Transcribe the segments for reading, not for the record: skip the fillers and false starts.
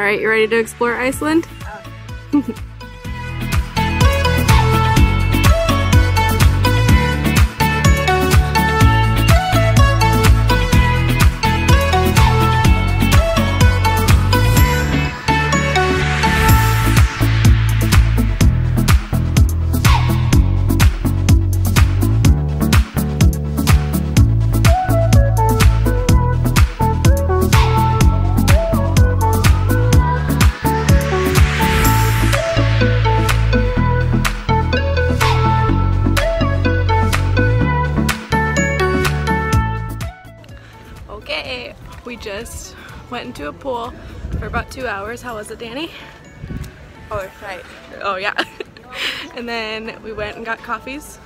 Alright, you ready to explore Iceland? We just went into a pool for about 2 hours. How was it, Danny? Oh, right. Oh, yeah. And then we went and got coffees.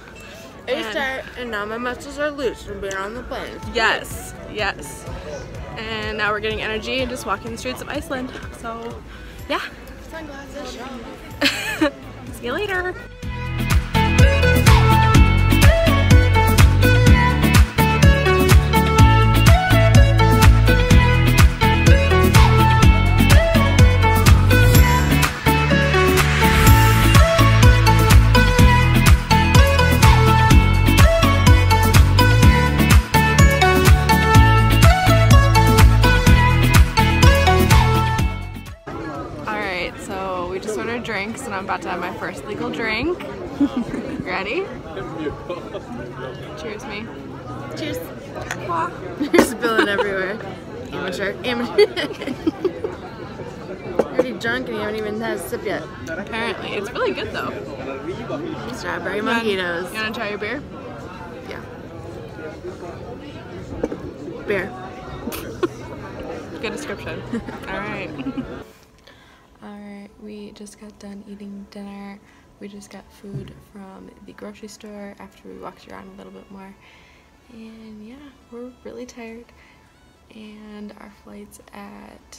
And now my muscles are loose from being on the plane. Yes, yes. And now we're getting energy and just walking the streets of Iceland. So, yeah. Sunglasses. See you later. Drinks, and I'm about to have my first legal drink. Ready? Cheers me. Cheers. You're spilling everywhere. Amateur. Amateur. Already drunk and you haven't even had a sip yet. Apparently. It's really good though. Strawberry mojitos. You want to try your beer? Yeah. Beer. Good description. Alright. We just got done eating dinner. We just got food from the grocery store after we walked around a little bit more. And yeah, we're really tired. And our flight's at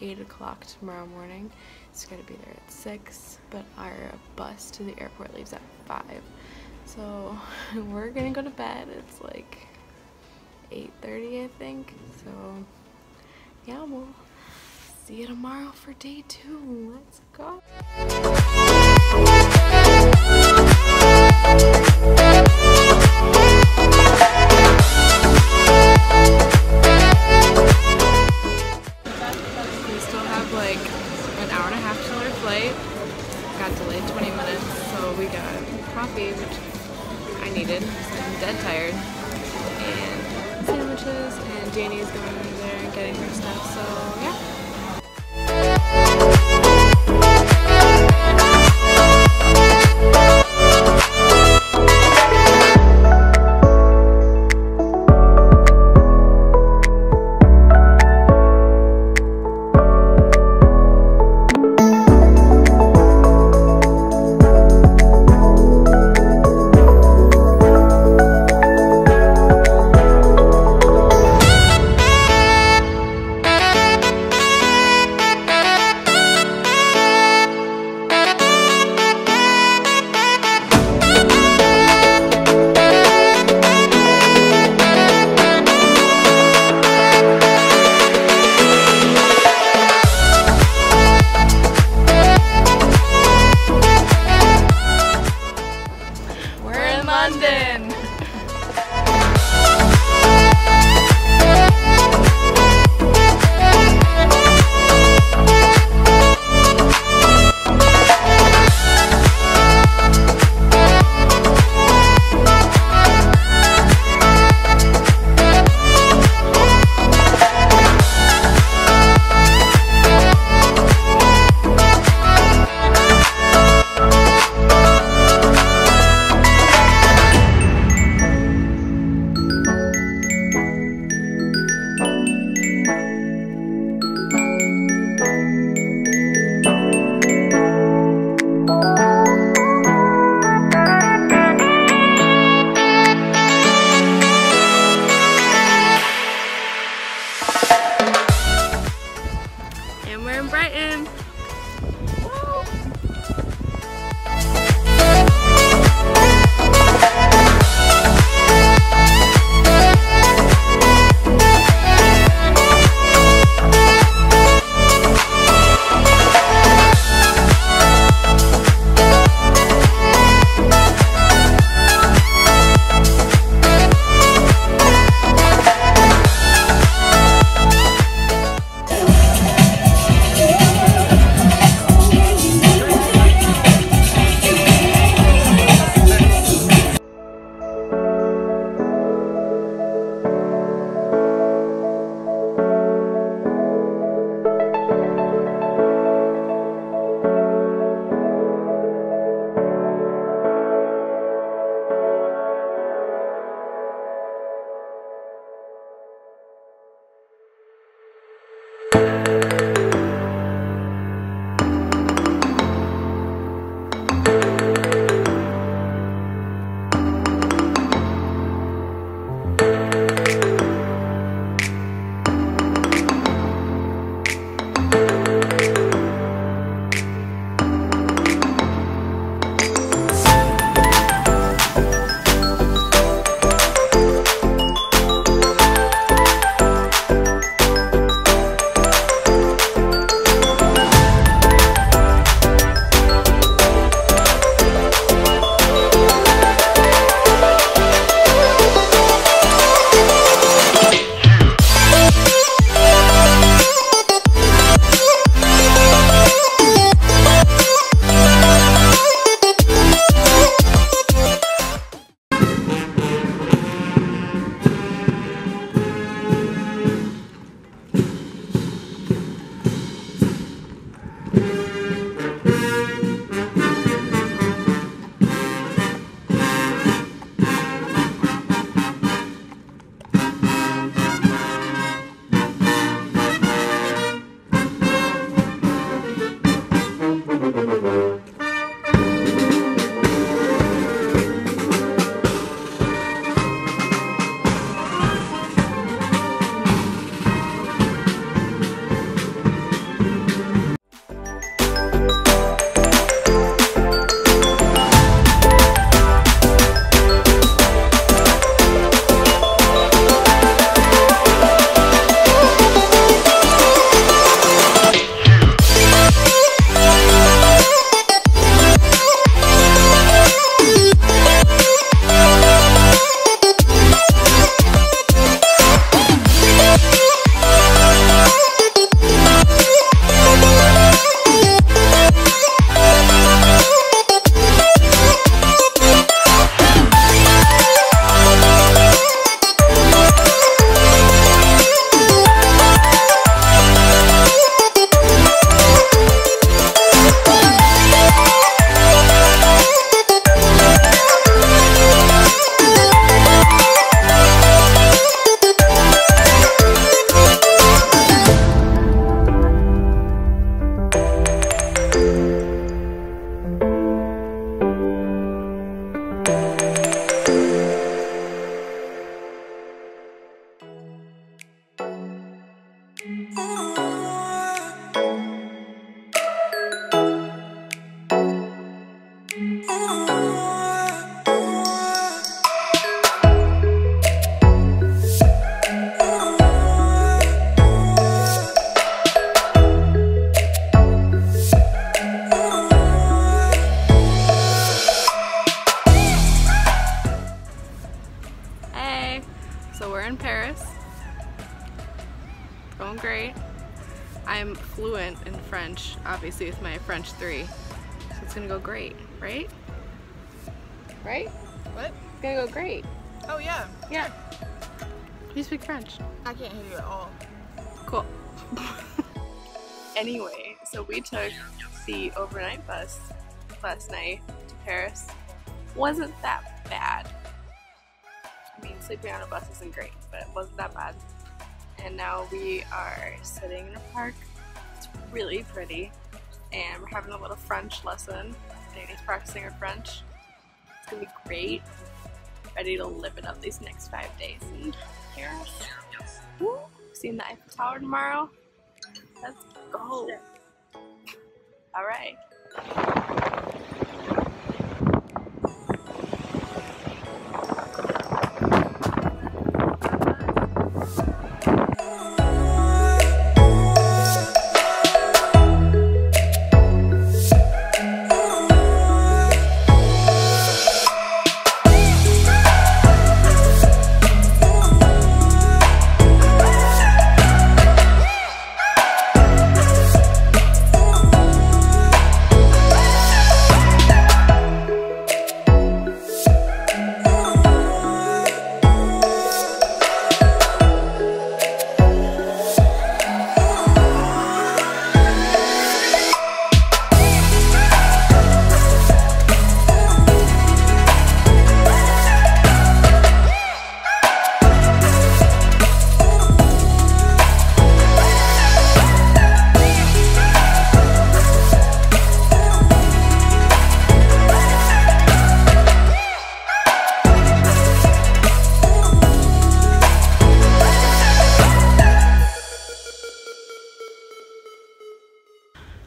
8 o'clock tomorrow morning. So we gotta be there at 6. But our bus to the airport leaves at 5. So we're gonna go to bed. It's like 8:30, I think. So yeah, we'll see you tomorrow for day 2. Let's go. We still have like an hour and a half till our flight. Got delayed 20 minutes, so we got coffee, which I needed. I'm dead tired. And sandwiches, and Janie is going over there and getting her stuff. So yeah. Great. I'm fluent in French, obviously, with my French 3, so it's gonna go great, right? Right? What? It's gonna go great. Oh yeah. Yeah. You speak French. I can't hear you at all. Cool. Anyway, so we took the overnight bus last night to Paris. Wasn't that bad. I mean, sleeping on a bus isn't great, but it wasn't that bad. And now we are sitting in a park. It's really pretty, and we're having a little French lesson. Danny's practicing her French. It's gonna be great. Ready to live it up these next 5 days. And here, woo, seeing the Eiffel Tower tomorrow. Let's go. All right.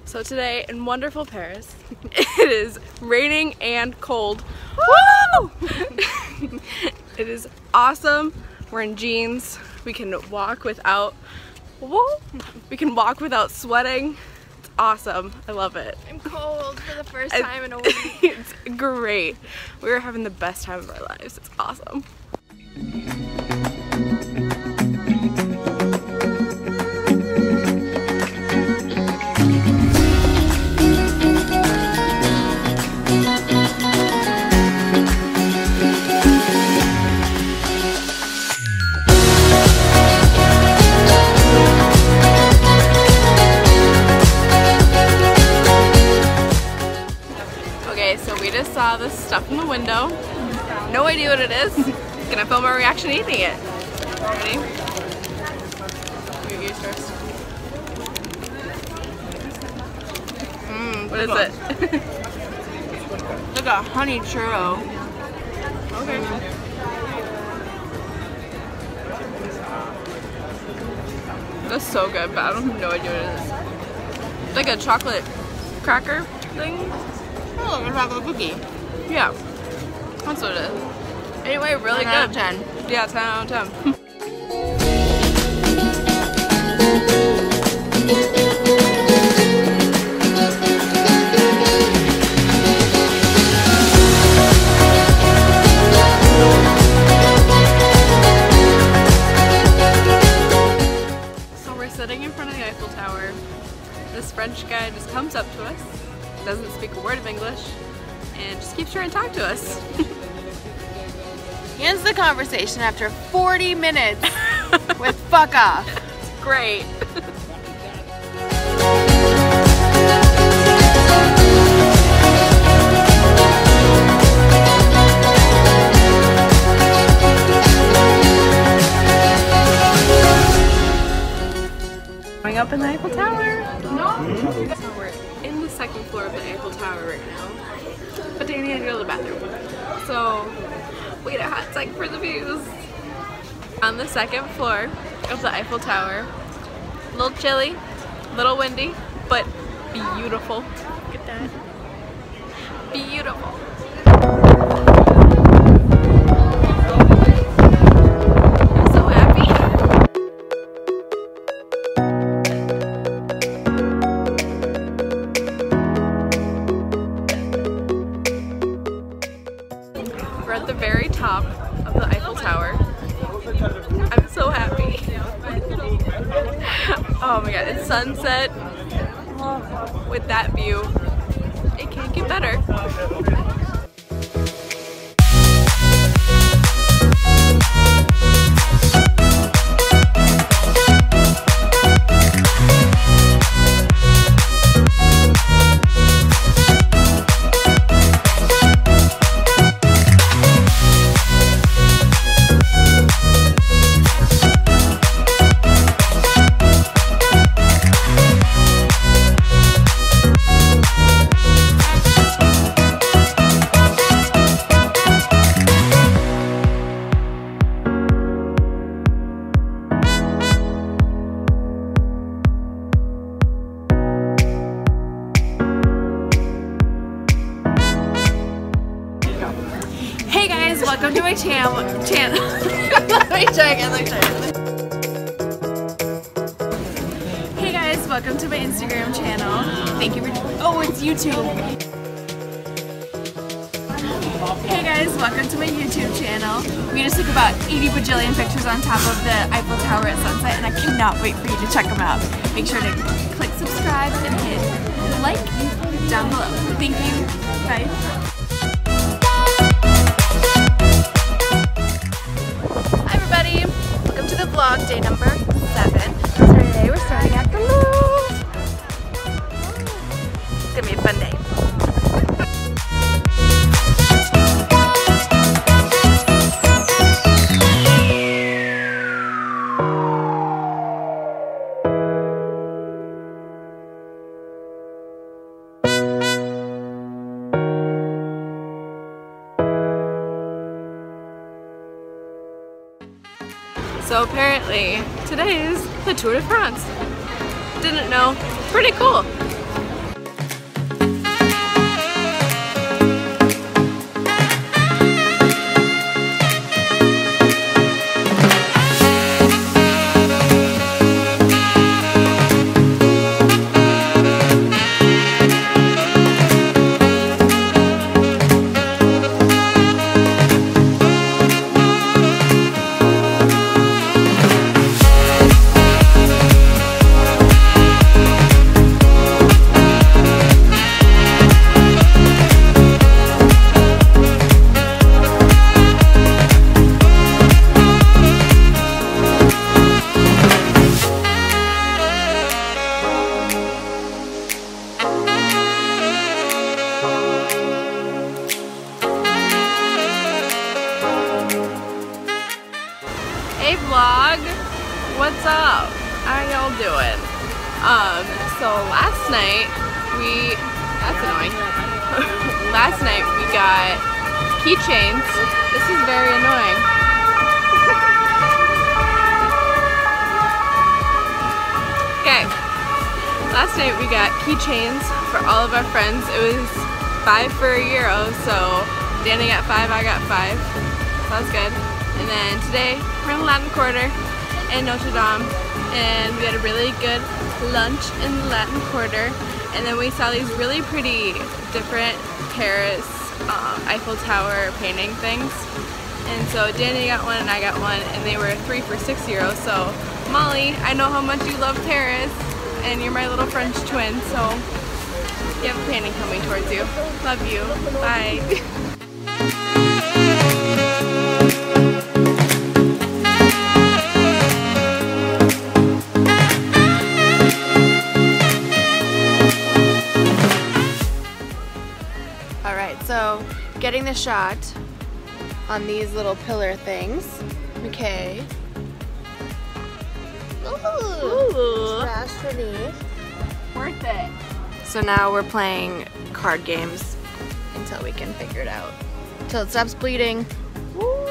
So today in wonderful Paris, it is raining and cold. Woo! It is awesome. We're in jeans. We can walk without sweating. It's awesome. I love it. I'm cold for the first time in a week. It's great. We are having the best time of our lives. It's awesome. Saw this stuff in the window. No idea what it is. Gonna film our reaction eating it. Ready? You eat first. What is it? It's like a honey churro. Okay. That's so good, but I don't have no idea what it is. It's like a chocolate cracker thing. Oh, like a chocolate cookie. Yeah, that's what it is. Anyway, really good. 10 out of 10. Yeah, 10 out of 10. So we're sitting in front of the Eiffel Tower. This French guy just comes up to us, doesn't speak a word of English, and just keeps trying to talk to us. He ends the conversation after 40 minutes with fuck off. It's great. Going up in the Eiffel Tower. No. So we're in the second floor of the Eiffel Tower right now. But Danny had to go to the bathroom, so we had a hot sec for the views. On the second floor of the Eiffel Tower, a little chilly, a little windy, but beautiful. Look at that. Beautiful. At the very top of the Eiffel Tower. I'm so happy. Oh my god, it's sunset with that view. It can't get better. Welcome to my channel. Let me check. Hey guys, welcome to my Instagram channel. Thank you for. Oh, it's YouTube. Hey guys, welcome to my YouTube channel. We just took about 80 bajillion pictures on top of the Eiffel Tower at sunset, and I cannot wait for you to check them out. Make sure to click subscribe and hit like down below. Thank you. Bye. Welcome to the vlog, day number 7. Today we're starting at the Louvre. It's gonna be a fun day. So apparently, today is the Tour de France. Didn't know. Pretty cool. doing. So last night we, that's annoying. Last night we got keychains. This is very annoying. Okay. Last night we got keychains for all of our friends. It was 5 for €1, so Danny got 5, I got 5. So that was good. And then today we're in the Latin Quarter in Notre Dame, and we had a really good lunch in the Latin Quarter, and then we saw these really pretty different Paris Eiffel Tower painting things. And so Danny got one and I got one, and they were 3 for €6. So Molly, I know how much you love Paris, and you're my little French twin, so you have a painting coming towards you. Love you. Bye. So, getting the shot on these little pillar things. Okay. Ooh. Worth it. So now we're playing card games until we can figure it out. Until it stops bleeding. Woo!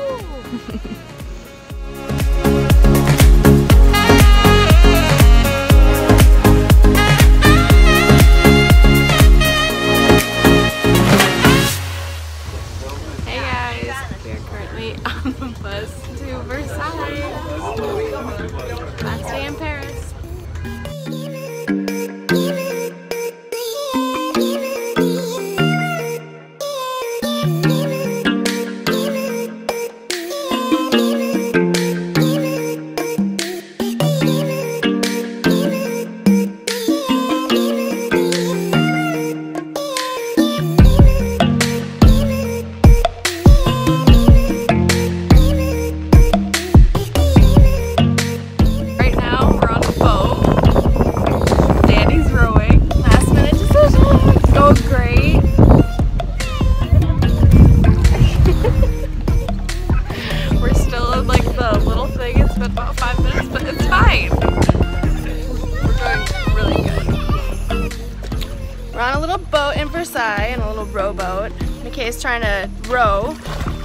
Rowboat. McKay's trying to row.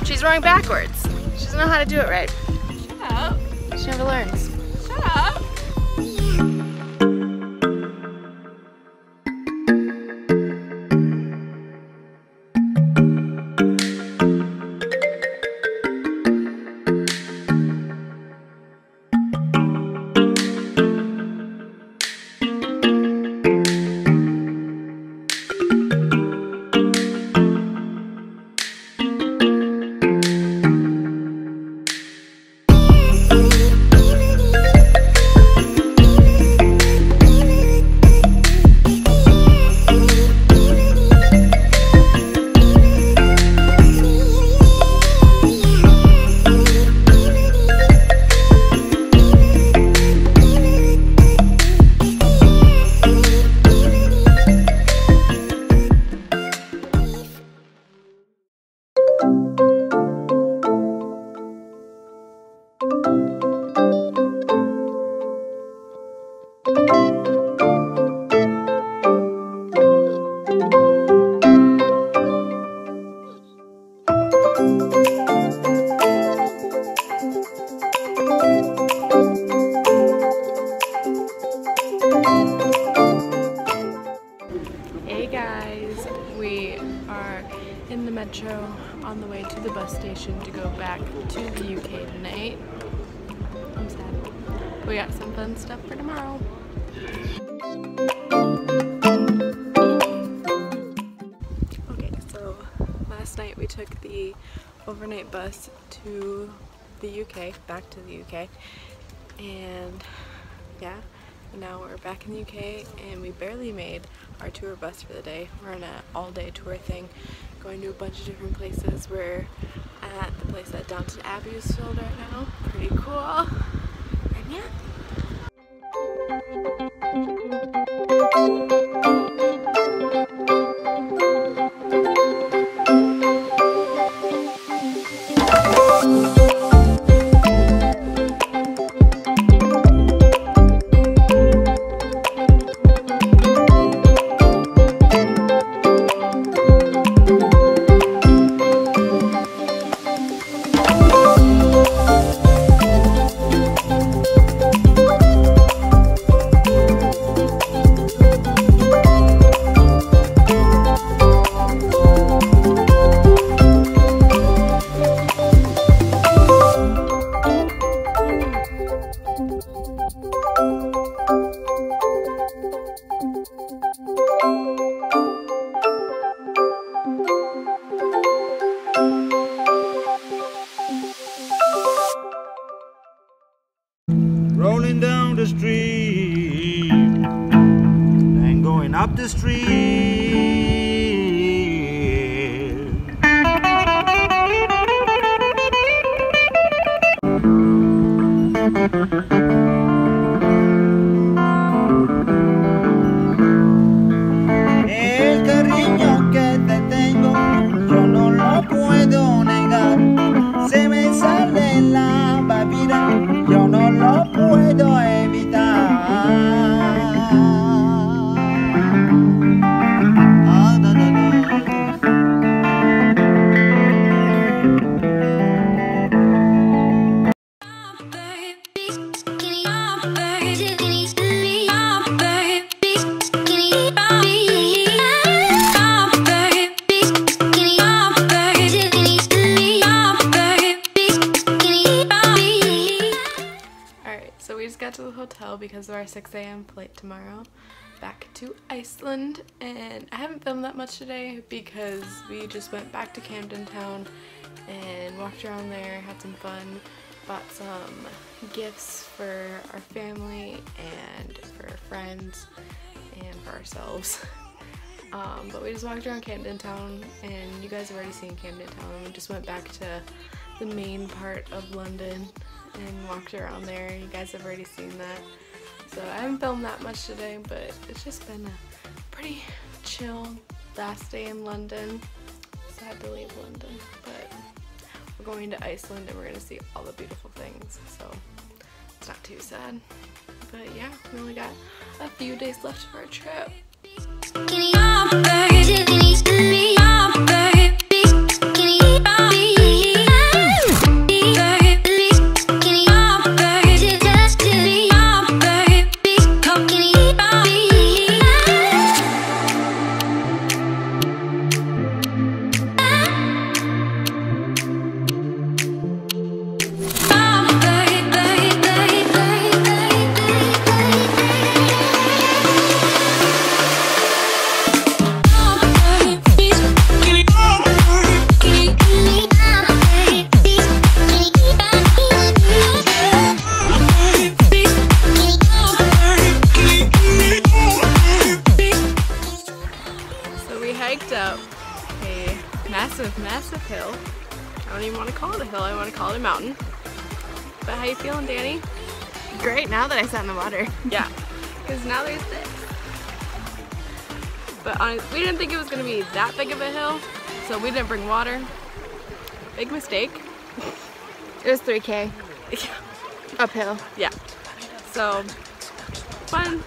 She's rowing backwards. She doesn't know how to do it right. Shut up. She never learns. Shut up. On the way to the bus station to go back to the UK tonight. I'm sad. We got some fun stuff for tomorrow. Okay, so last night we took the overnight bus to the UK, back to the UK. And yeah, now we're back in the UK, and we barely made our tour bus for the day. We're on an all-day tour thing, going to a bunch of different places. We're at the place that Downton Abbey is filled right now. Pretty cool. And yeah. up the stream. El cariño que te tengo, yo no lo puedo negar. Se me sale la bebida, yo no lo puedo evitar. Because of our 6 a.m. flight tomorrow back to Iceland, and I haven't filmed that much today because we just went back to Camden Town and walked around there, had some fun, bought some gifts for our family and for our friends and for ourselves. But we just walked around Camden Town, and you guys have already seen Camden Town. We just went back to the main part of London and walked around there. You guys have already seen that. So I haven't filmed that much today, but it's just been a pretty chill last day in London. Sad to leave London, but we're going to Iceland and we're gonna see all the beautiful things, so it's not too sad. But yeah, we only got a few days left of our trip. Massive hill. I don't even want to call it a hill, I want to call it a mountain. But how you feeling, Danny? Great, now that I sat in the water. Yeah, because now there's this. But honestly, we didn't think it was going to be that big of a hill, so we didn't bring water. Big mistake. It was 3K. Yeah. Uphill. Yeah. So, fun.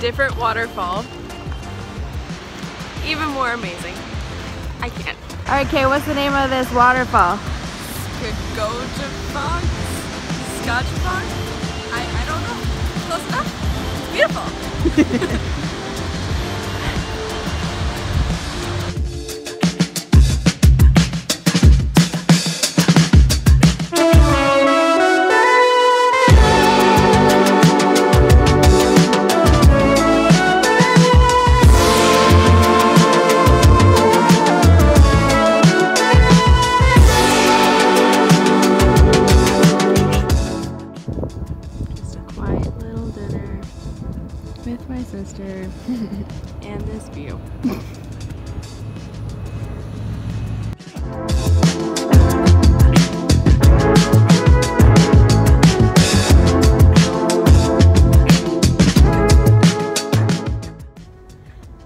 Different waterfall, even more amazing. I can't. All right, Kay, what's the name of this waterfall? Skógafoss? Skógafoss? I beautiful. And this view.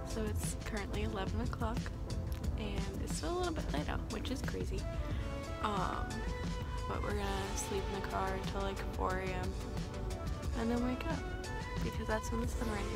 So it's currently 11 o'clock and it's still a little bit light out, which is crazy. But we're gonna sleep in the car until like 4 a.m. and then wake up because that's when the sun rises.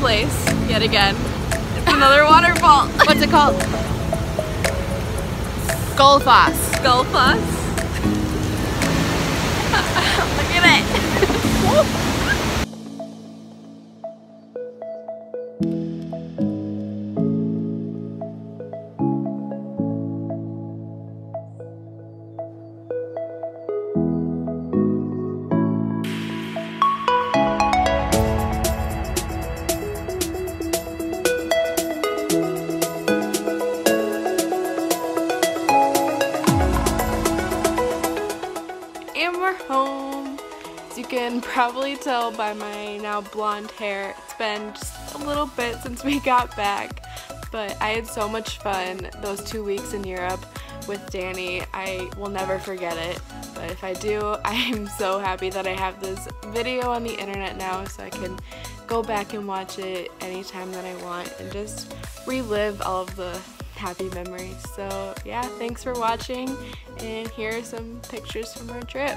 Place yet again. It's another waterfall. What's it called? Skógafoss. Skógafoss. Look at it. You can probably tell by my now blonde hair. It's been just a little bit since we got back, but I had so much fun those 2 weeks in Europe with Danny. I will never forget it, but if I do, I am so happy that I have this video on the internet now so I can go back and watch it anytime that I want and just relive all of the happy memories. So yeah, thanks for watching, and here are some pictures from our trip.